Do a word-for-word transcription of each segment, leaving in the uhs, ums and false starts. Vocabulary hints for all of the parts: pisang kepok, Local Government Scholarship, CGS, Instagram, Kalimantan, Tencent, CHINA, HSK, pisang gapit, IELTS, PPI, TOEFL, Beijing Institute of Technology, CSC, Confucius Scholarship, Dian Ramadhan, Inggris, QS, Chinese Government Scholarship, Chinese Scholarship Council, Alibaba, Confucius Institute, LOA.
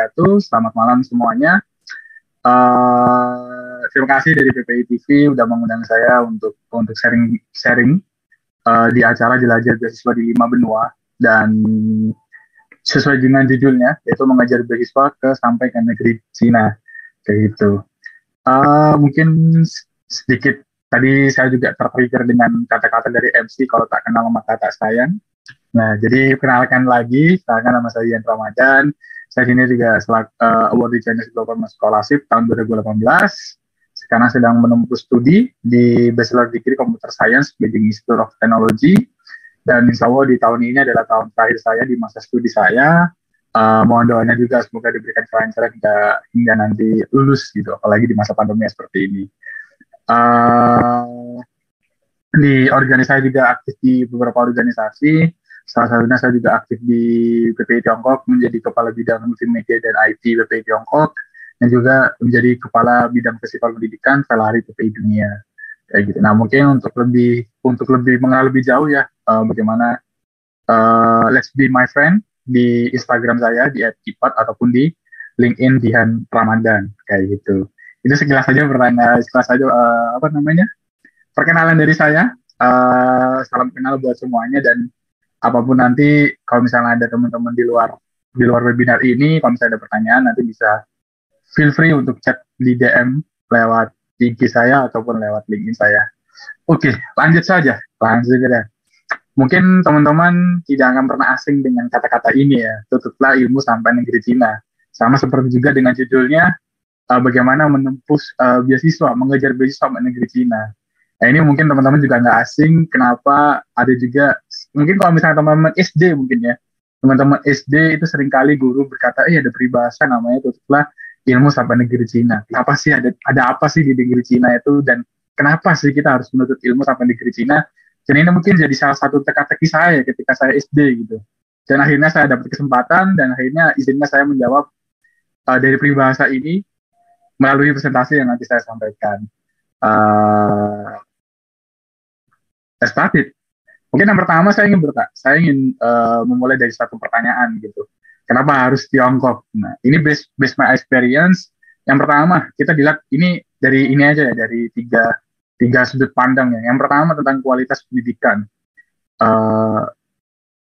wabarakatuh. Selamat malam semuanya. Uh, terima kasih dari P P I T V udah mengundang saya untuk untuk sharing sharing uh, di acara Jelajah Beasiswa di lima benua, dan sesuai dengan judulnya yaitu mengajar beasiswa ke sampai ke negeri Cina kayak gitu. Uh, mungkin sedikit tadi saya juga tertrigger dengan kata-kata dari M C kalau tak kenal maka tak sayang. Nah, jadi kenalkan lagi, kenalkan nama saya Dian Ramadhan. Saya sini juga selak, uh, award di Chinese Government Scholarship tahun dua ribu delapan belas. Sekarang sedang menempuh studi di Bachelor Degree Computer Science Beijing Institute of Technology. Dan insya Allah di tahun ini adalah tahun terakhir saya di masa studi saya. Uh, mohon doanya juga semoga diberikan kelancaran hingga, hingga nanti lulus gitu, apalagi di masa pandemi seperti ini. Uh, di organisasi juga aktif di beberapa organisasi. Salah satunya saya juga aktif di P P I Tiongkok menjadi Kepala Bidang Multimedia dan I T P P I Tiongkok, dan juga menjadi Kepala Bidang Festival Pendidikan Velahari P P I Dunia. Kayak gitu. Nah, mungkin untuk lebih untuk lebih mengenal lebih jauh ya uh, bagaimana uh, Let's Be My Friend di Instagram saya di et kipat ataupun di LinkedIn Dian Ramadhan kayak gitu. Itu sekilas saja pertanyaan, sekilas saja uh, apa namanya perkenalan dari saya. Uh, salam kenal buat semuanya, dan apapun nanti, kalau misalnya ada teman-teman di luar di luar webinar ini, kalau misalnya ada pertanyaan, nanti bisa feel free untuk chat di D M lewat I G saya ataupun lewat LinkedIn saya. Oke, lanjut saja, lanjut saja. Mungkin teman-teman tidak akan pernah asing dengan kata-kata ini ya, tutuplah ilmu sampai negeri Cina. Sama seperti juga dengan judulnya, uh, bagaimana menempuh uh, beasiswa, mengejar beasiswa sampai negeri Cina. Nah, ini mungkin teman-teman juga nggak asing, kenapa ada juga. Mungkin kalau misalnya teman-teman S D mungkin ya, teman-teman S D itu seringkali guru berkata, eh ada peribahasa namanya tutuplah ilmu sampai negeri Cina. Kenapa sih, ada ada apa sih di negeri Cina itu, dan kenapa sih kita harus menuntut ilmu sampai negeri Cina? Dan ini mungkin jadi salah satu teka-teki saya ketika saya S D gitu. Dan akhirnya saya dapat kesempatan, dan akhirnya izinnya saya menjawab uh, dari peribahasa ini melalui presentasi yang nanti saya sampaikan. Uh, let's start it. Mungkin yang pertama saya ingin bertanya, saya ingin uh, memulai dari satu pertanyaan gitu. Kenapa harus Tiongkok? Nah, ini based, based my experience. Yang pertama, kita dilihat ini dari ini aja ya, dari tiga tiga sudut pandang ya. Yang pertama tentang kualitas pendidikan. Uh,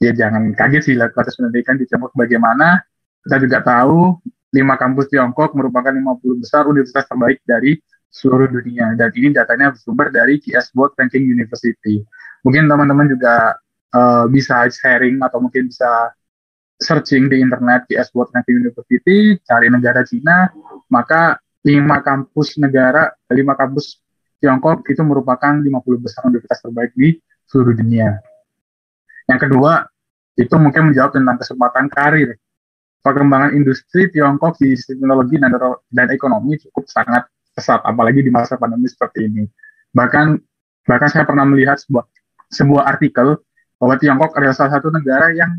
ya jangan kaget sih lihat kualitas pendidikan di Tiongkok bagaimana. Kita juga tahu lima kampus Tiongkok merupakan lima puluh besar universitas terbaik dari seluruh dunia. Dan ini datanya bersumber dari Q S World Ranking University. Mungkin teman-teman juga uh, bisa sharing atau mungkin bisa searching di internet Q S World Ranking University, cari negara Cina, maka lima kampus negara, lima kampus Tiongkok itu merupakan lima puluh besar universitas terbaik di seluruh dunia. Yang kedua, itu mungkin menjawab tentang kesempatan karir. Perkembangan industri Tiongkok di teknologi dan, dan ekonomi cukup sangat pesat, apalagi di masa pandemi seperti ini. Bahkan, bahkan saya pernah melihat sebuah sebuah artikel bahwa Tiongkok adalah salah satu negara yang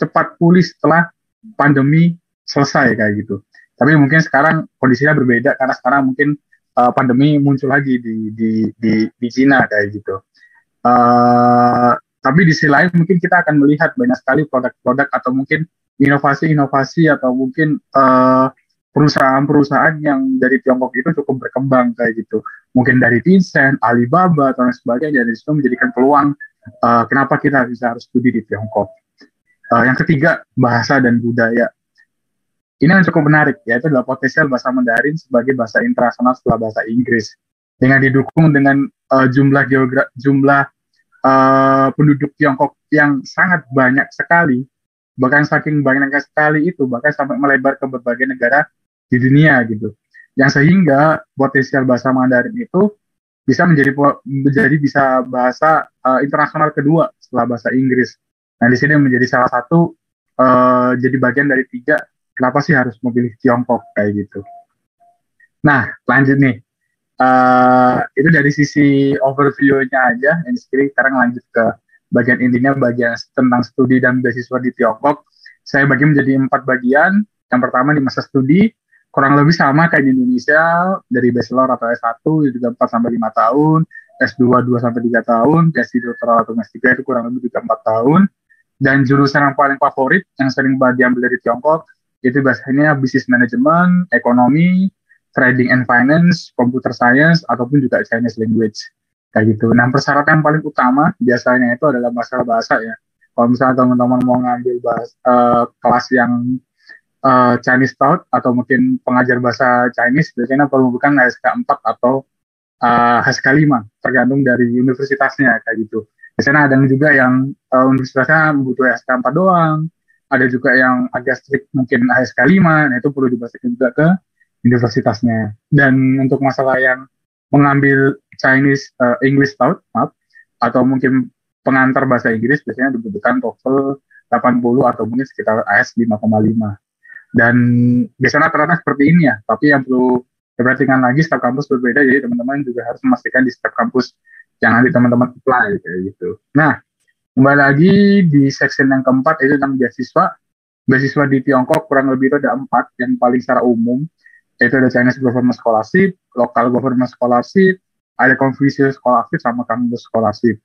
cepat pulih setelah pandemi selesai kayak gitu. Tapi mungkin sekarang kondisinya berbeda, karena sekarang mungkin uh, pandemi muncul lagi di di di, di Cina kayak gitu. Uh, tapi di sisi lain mungkin kita akan melihat banyak sekali produk-produk atau mungkin inovasi-inovasi atau mungkin uh, perusahaan-perusahaan yang dari Tiongkok itu cukup berkembang kayak gitu. Mungkin dari Tencent, Alibaba, dan sebagainya. Jadi itu menjadikan peluang uh, kenapa kita bisa harus studi di Tiongkok. Uh, yang ketiga, bahasa dan budaya. Ini yang cukup menarik, yaitu adalah potensial bahasa Mandarin sebagai bahasa internasional setelah bahasa Inggris. Dengan didukung dengan uh, jumlah geogra- jumlah uh, penduduk Tiongkok yang sangat banyak sekali, bahkan saking banyaknya sekali itu, bahkan sampai melebar ke berbagai negara di dunia gitu, yang sehingga potensial bahasa Mandarin itu bisa menjadi menjadi bisa bahasa uh, internasional kedua setelah bahasa Inggris. Nah, di sini menjadi salah satu uh, jadi bagian dari tiga kenapa sih harus memilih Tiongkok kayak gitu. Nah, lanjut nih, uh, itu dari sisi overview-nya aja. Yang sekarang sekarang lanjut ke bagian intinya, bagian tentang studi dan beasiswa di Tiongkok. Saya bagi menjadi empat bagian. Yang pertama di masa studi, kurang lebih sama kayak di Indonesia, dari bachelor atau S satu juga empat sampai lima tahun, S dua dua sampai tiga tahun, S tiga doktoral atau S tiga itu kurang lebih juga empat tahun. Dan jurusan yang paling favorit yang sering diambil dari Tiongkok Itu bahasanya business management, ekonomi, trading and finance, computer science, ataupun juga Chinese language. Kayak gitu. Nah, persyaratan yang paling utama biasanya itu adalah masalah bahasa ya. Kalau misalnya teman-teman mau ngambil bahasa, uh, kelas yang uh, Chinese taught atau mungkin pengajar bahasa Chinese, biasanya perlu bukan H S K empat atau uh, H S K lima, tergantung dari universitasnya kayak gitu. Biasanya ada juga yang uh, universitasnya butuh H S K empat doang, ada juga yang agak strict mungkin H S K lima, nah itu perlu dibasikin juga ke universitasnya. Dan untuk masalah yang mengambil Chinese uh, English taught, maaf, atau mungkin pengantar bahasa Inggris biasanya dibutuhkan TOEFL delapan puluh atau mungkin sekitar I E L T S lima koma lima. Dan biasanya rata-rata seperti ini ya, tapi yang perlu diperhatikan lagi setiap kampus berbeda, jadi teman-teman juga harus memastikan di setiap kampus yang nanti teman-teman apply kayak gitu. Nah, kembali lagi di section yang keempat itu tentang beasiswa. Beasiswa di Tiongkok kurang lebih itu ada empat yang paling secara umum, yaitu ada Chinese Government Scholarship, Local Government Scholarship, ada Confucius Scholarship sama Confucius Scholarship.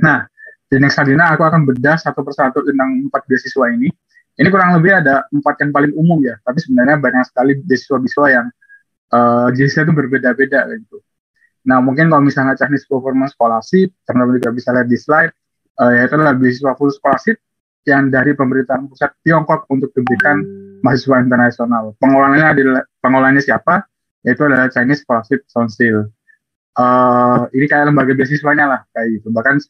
Nah, di next Adina aku akan bedah satu persatu tentang empat beasiswa ini. Ini kurang lebih ada empat yang paling umum ya, tapi sebenarnya banyak sekali beasiswa-beasiswa yang uh, jenisnya itu berbeda-beda gitu. Nah, mungkin kalau misalnya Chinese Government Scholarship, teman-teman juga bisa lihat di slide, uh, yaitu adalah beasiswa full scholarship yang dari pemerintahan pusat Tiongkok untuk diberikan mahasiswa internasional. Pengolahannya adalah pengolahannya siapa? Yaitu adalah Chinese Scholarship Council. Uh, ini kayak lembaga beasiswanya lah kayak gitu. Bahkan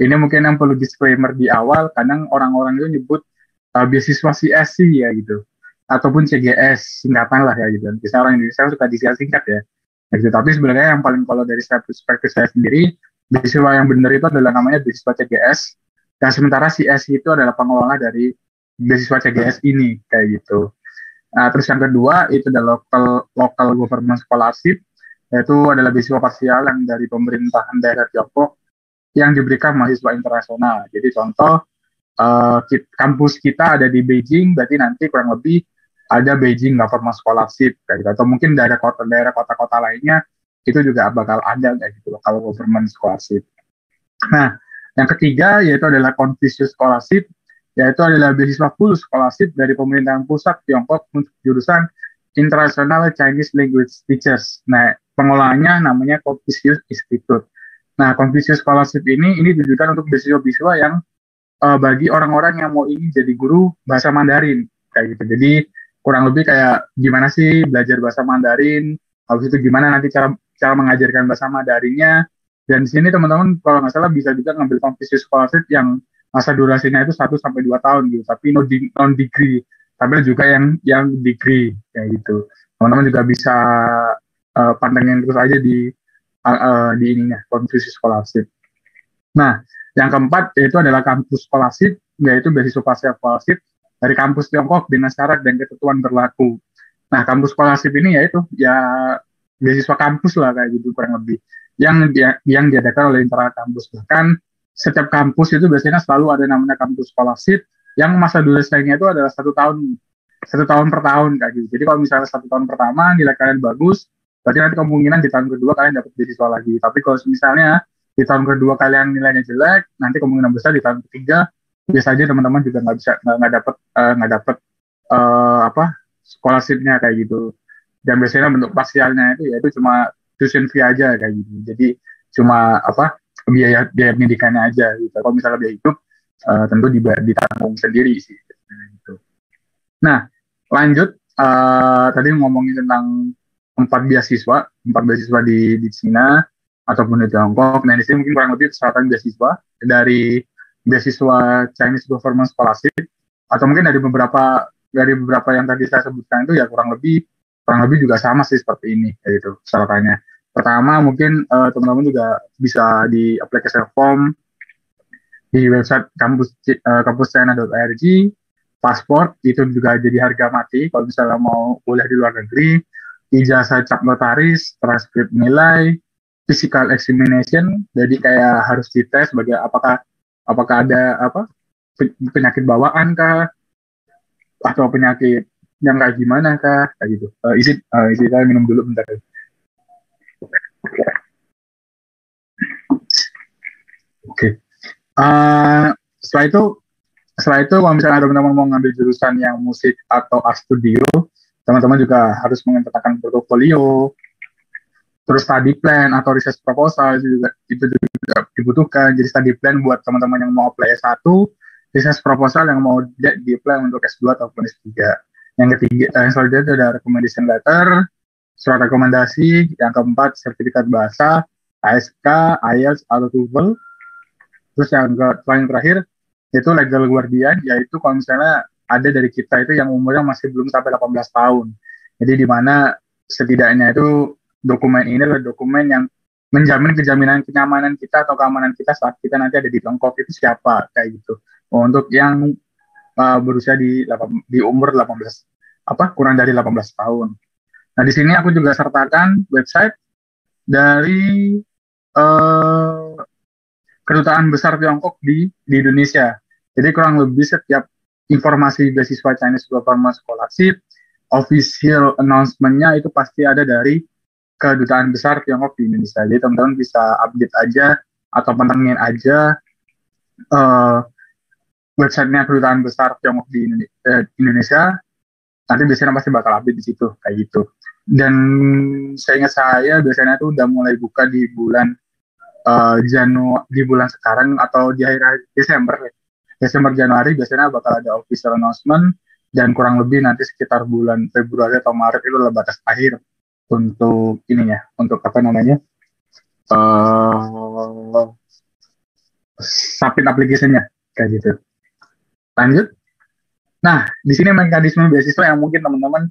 ini mungkin yang perlu disclaimer di awal, kadang orang-orang itu nyebut uh, beasiswa C S C ya gitu, ataupun C G S, singkatan lah ya gitu. Biasanya orang Indonesia suka disingkat singkat ya, ya gitu. Tapi sebenarnya yang paling kalau dari perspektif saya sendiri, beasiswa yang benar itu adalah namanya beasiswa C G S, dan sementara C S C itu adalah pengelola dari beasiswa C G S ini, kayak gitu. Nah, terus yang kedua, itu adalah local, local government scholarship, yaitu adalah beasiswa parsial yang dari pemerintahan daerah Tiongkok, yang diberikan mahasiswa internasional. Jadi contoh, uh, kampus kita ada di Beijing, berarti nanti kurang lebih ada Beijing Government Scholarship, kayak gitu. Atau mungkin daerah kota, daerah kota-kota lainnya, itu juga bakal ada, kayak gitu, kalau Government Scholarship. Nah, yang ketiga, yaitu adalah Confucius Scholarship, yaitu adalah beasiswa full scholarship dari pemerintahan pusat Tiongkok untuk jurusan International Chinese Language Teachers. Nah, pengolahannya namanya Confucius Institute. Nah, Confucius Scholarship ini, ini ditujukan untuk beasiswa-beasiswa yang uh, bagi orang-orang yang mau ingin jadi guru bahasa Mandarin, kayak gitu. Jadi, kurang lebih kayak gimana sih belajar bahasa Mandarin, habis itu gimana nanti cara cara mengajarkan bahasa Mandarinnya, dan di sini teman-teman kalau nggak salah bisa juga ngambil Confucius Scholarship yang masa durasinya itu satu sampai dua tahun gitu, tapi no di, non-degree, tapi juga yang yang degree, kayak gitu. Teman-teman juga bisa uh, pantengin terus aja di Uh, di ininya, Confucius Scholarship. Nah, yang keempat yaitu adalah kampus scholarship, yaitu beasiswa parsial scholarship dari kampus Tiongkok dengan syarat dan ketentuan berlaku. Nah, kampus scholarship ini yaitu ya beasiswa kampus lah kayak gitu kurang lebih, yang dia, yang diadakan oleh internal kampus. Bahkan setiap kampus itu biasanya selalu ada namanya kampus scholarship yang masa durasinya itu adalah satu tahun, satu tahun per tahun kayak gitu. Jadi kalau misalnya satu tahun pertama nilai kalian bagus, berarti nanti kemungkinan di tahun kedua kalian dapat beasiswa lagi. Tapi kalau misalnya di tahun kedua kalian nilainya jelek, nanti kemungkinan besar di tahun ketiga biasa aja teman-teman juga nggak bisa nggak dapat nggak uh, dapat uh, apa scholarship-nya kayak gitu. Dan biasanya bentuk parsialnya itu yaitu cuma tuition fee aja kayak gitu. Jadi cuma apa biaya biaya pendidikannya aja. Gitu. Kalau misalnya biaya hidup uh, tentu ditanggung sendiri sih. Gitu. Nah lanjut uh, tadi ngomongin tentang empat beasiswa, empat beasiswa di, di Cina ataupun di Tiongkok. Nah di sini mungkin kurang lebih persyaratan beasiswa dari beasiswa Chinese Government Scholarship atau mungkin dari beberapa dari beberapa yang tadi saya sebutkan itu ya kurang lebih kurang lebih juga sama sih seperti ini gitu persyaratannya. Pertama mungkin uh, teman-teman juga bisa di aplikasi form di website kampus uh, kampus china dot org, paspor itu juga jadi harga mati kalau misalnya mau kuliah di luar negeri. Ijazah cap notaris, transkrip nilai, physical examination, jadi kayak harus dites sebagai apakah apakah ada apa penyakit bawaan kah atau penyakit yang kayak gimana kah kayak gitu. Uh, isi uh, isi saya minum dulu bentar. Oke. Okay. Uh, setelah itu Setelah itu, kalau misalnya teman-teman mau ngambil jurusan yang musik atau art studio, teman-teman juga harus mengetatkan portofolio, terus study plan atau research proposal itu juga, itu juga dibutuhkan. Jadi study plan buat teman-teman yang mau apply S satu, research proposal yang mau di-apply untuk S dua ataupun S tiga. Yang ketiga, yang selanjutnya itu ada recommendation letter, surat rekomendasi, yang keempat sertifikat bahasa, H S K, I E L T S, atau TOEFL. Terus yang paling terakhir, itu legal guardian, yaitu kalau misalnya ada dari kita itu yang umurnya masih belum sampai delapan belas tahun. Jadi di mana setidaknya itu dokumen ini adalah dokumen yang menjamin kejaminan kenyamanan kita atau keamanan kita saat kita nanti ada di Tiongkok itu siapa, kayak gitu. Untuk yang uh, berusia di, di umur delapan belas apa kurang dari delapan belas tahun. Nah, di sini aku juga sertakan website dari uh, Kedutaan Besar Tiongkok di, di Indonesia. Jadi kurang lebih setiap informasi beasiswa Chinese Government Scholarship, official announcement-nya itu pasti ada dari Kedutaan Besar Tiongkok di Indonesia. Jadi teman-teman bisa update aja atau pantengin aja uh, websitenya Kedutaan Besar Tiongkok di Indonesia. Nanti biasanya pasti bakal update di situ, kayak gitu. Dan saya ingat saya biasanya tuh udah mulai buka di bulan uh, Januari, di bulan sekarang atau di akhir Desember. Desember Januari biasanya bakal ada official announcement, dan kurang lebih nanti sekitar bulan Februari atau Maret itu adalah batas akhir untuk ininya, untuk apa namanya uh, submit application-nya, kayak gitu. Lanjut. Nah, di sini mekanisme beasiswa yang mungkin teman-teman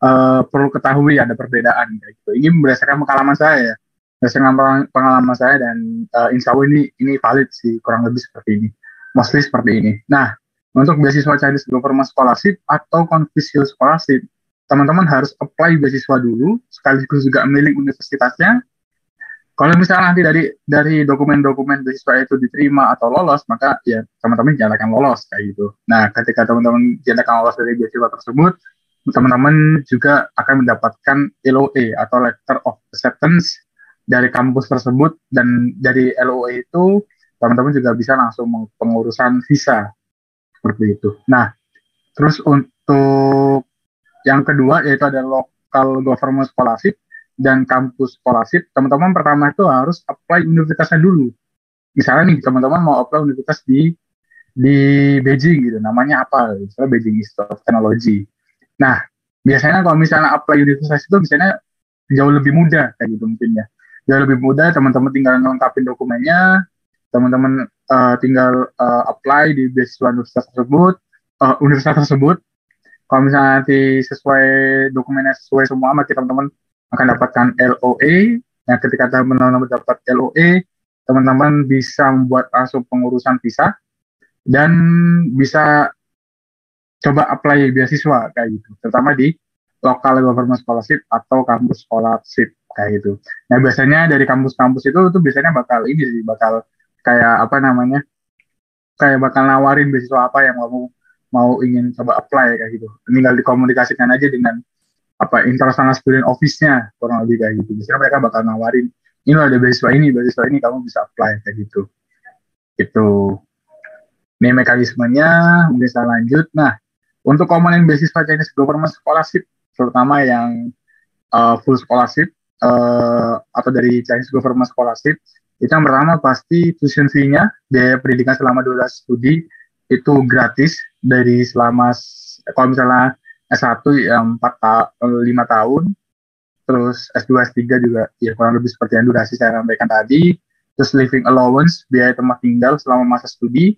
uh, perlu ketahui ada perbedaan, kayak gitu. Ini berdasarkan pengalaman saya, ya. berdasarkan pengalaman saya dan uh, insya Allah ini ini valid sih, kurang lebih seperti ini. Mostly seperti ini. Nah, untuk beasiswa Chinese Government Scholarship atau Confucius Scholarship, teman-teman harus apply beasiswa dulu, sekaligus juga milik universitasnya. Kalau misalnya nanti dari dari dokumen-dokumen beasiswa itu diterima atau lolos, maka ya teman-teman dinyatakan lolos, kayak gitu. Nah, ketika teman-teman dinyatakan lolos dari beasiswa tersebut, teman-teman juga akan mendapatkan L O A atau Letter of Acceptance dari kampus tersebut, dan dari L O A itu teman-teman juga bisa langsung pengurusan visa, seperti itu. Nah, terus untuk yang kedua yaitu ada Local Government Scholarship dan Campus Scholarship. Teman-teman pertama itu harus apply universitasnya dulu. Misalnya nih, teman-teman mau apply universitas di di Beijing gitu, namanya apa? Misalnya Beijing Institute of Technology. Nah, biasanya kalau misalnya apply universitas itu biasanya jauh lebih mudah, kayak gitu mungkin ya. Jauh lebih mudah, teman-teman tinggal lengkapin dokumennya, teman-teman uh, tinggal uh, apply di beasiswa universitas tersebut, uh, universitas tersebut. Kalau misalnya nanti sesuai dokumennya sesuai semua, maka teman-teman akan dapatkan L O A. Nah, ketika teman-teman dapat L O A, teman-teman bisa membuat langsung pengurusan visa dan bisa coba apply beasiswa, kayak gitu. Terutama di Local Government Scholarship atau Campus Scholarship, kayak gitu. Nah, biasanya dari kampus-kampus itu tuh biasanya bakal ini sih, bakal kayak apa namanya, kayak bakal nawarin beasiswa apa yang kamu mau ingin coba apply, kayak gitu. Tinggal dikomunikasikan aja dengan apa international student office-nya, kurang lebih kayak gitu. Biasanya mereka bakal nawarin, ini loh ada beasiswa ini, beasiswa ini, kamu bisa apply, kayak gitu. Itu ini mekanismenya, mungkin saya lanjut. Nah, untuk komponen beasiswa Chinese Government Scholarship, terutama yang uh, full scholarship uh, atau dari Chinese Government Scholarship, itu yang pertama pasti tuition fee-nya, biaya pendidikan selama dua belas studi itu gratis dari selama, kalau misalnya S satu ya empat, lima tahun, terus S dua, S tiga juga ya kurang lebih seperti yang durasi saya sampaikan tadi. Terus living allowance, biaya tempat tinggal selama masa studi,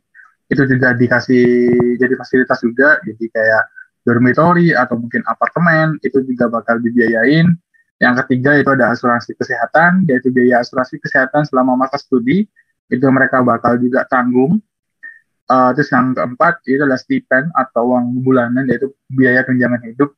itu juga dikasih jadi fasilitas juga, jadi kayak dormitory atau mungkin apartemen, itu juga bakal dibiayain. Yang ketiga itu ada asuransi kesehatan, yaitu biaya asuransi kesehatan selama masa studi, itu mereka bakal juga tanggung. Uh, terus yang keempat itu adalah stipend atau uang bulanan, yaitu biaya tunjangan hidup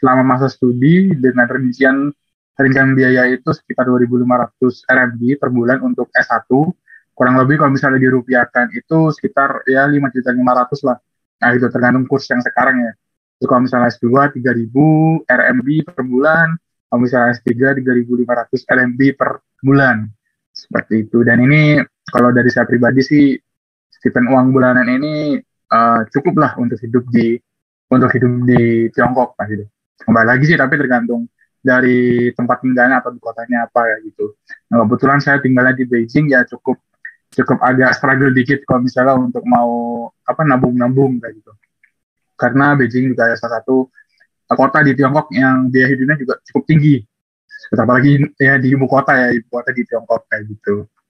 selama masa studi dengan rincian rincian biaya itu sekitar dua ribu lima ratus R M B per bulan untuk S satu. Kurang lebih kalau misalnya dirupiahkan itu sekitar ya lima juta lima ratus lah. Nah, itu tergantung kurs yang sekarang ya. Terus kalau misalnya S dua tiga ribu R M B per bulan, kalau misalnya S tiga tiga ribu lima ratus R M B per bulan. Seperti itu. Dan ini kalau dari saya pribadi sih, stipend uang bulanan ini uh, cukuplah untuk hidup di untuk hidup di Tiongkok kan gitu. Kembali lagi sih tapi tergantung dari tempat tinggalnya atau di kotanya apa ya gitu. Nah, kebetulan saya tinggalnya di Beijing ya cukup cukup agak struggle dikit kalau misalnya untuk mau apa nabung-nabung kayak gitu. Karena Beijing juga salah satu kota di Tiongkok yang biaya hidupnya juga cukup tinggi. Apalagi ya di ibu kota ya ibu kota di Tiongkok kayak gitu.